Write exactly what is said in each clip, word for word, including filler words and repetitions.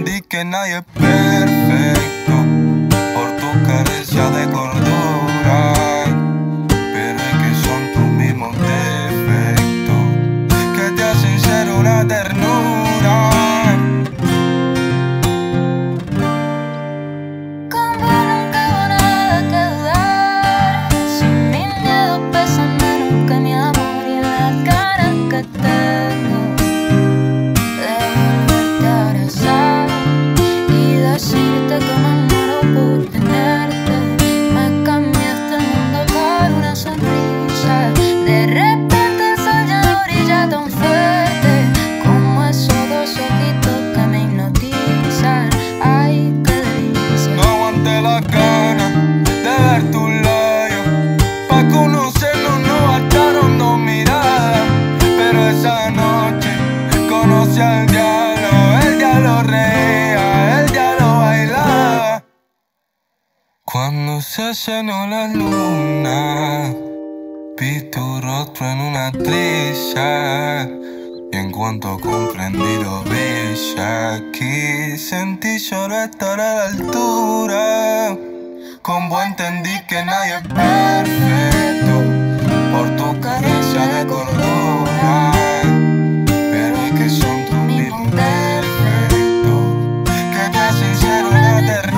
aprendí que nadie es perfecto por tu carencia de cordura, pero es que son tus mismos defectos que te hacen ser una ternura. Cuando se llenó la luna, vi tu rostro en una trilla, y en cuanto comprendí lo bella que sentí, yo no estar a la altura. Como entendí que nadie es perfecto por tu carencia de cordura, pero es que son tus mismos defectos que te hacen ser una ternura.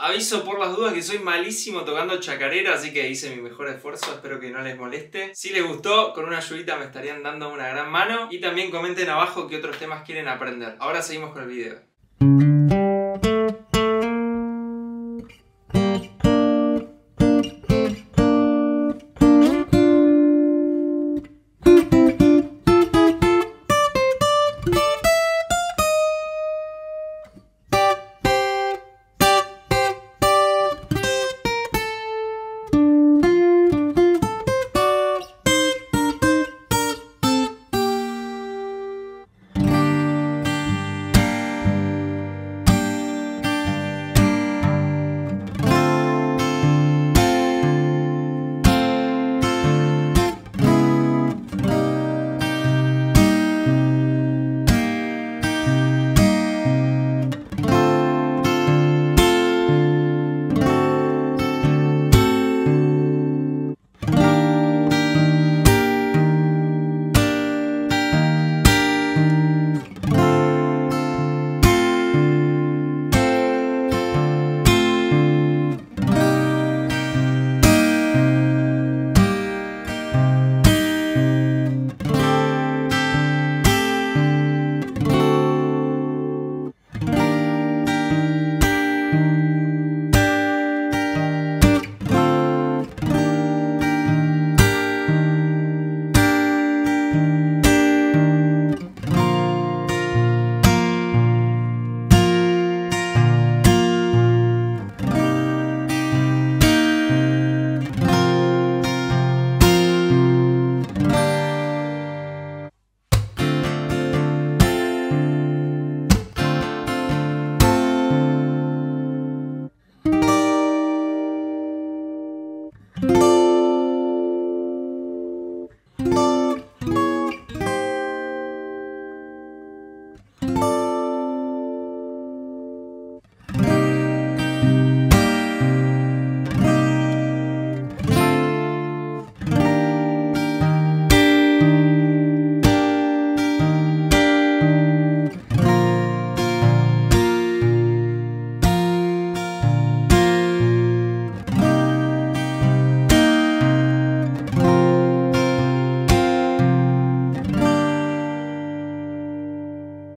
Aviso por las dudas que soy malísimo tocando chacarera, así que hice mi mejor esfuerzo, espero que no les moleste. Si les gustó, con una ayudita me estarían dando una gran mano, y también comenten abajo qué otros temas quieren aprender. Ahora seguimos con el video.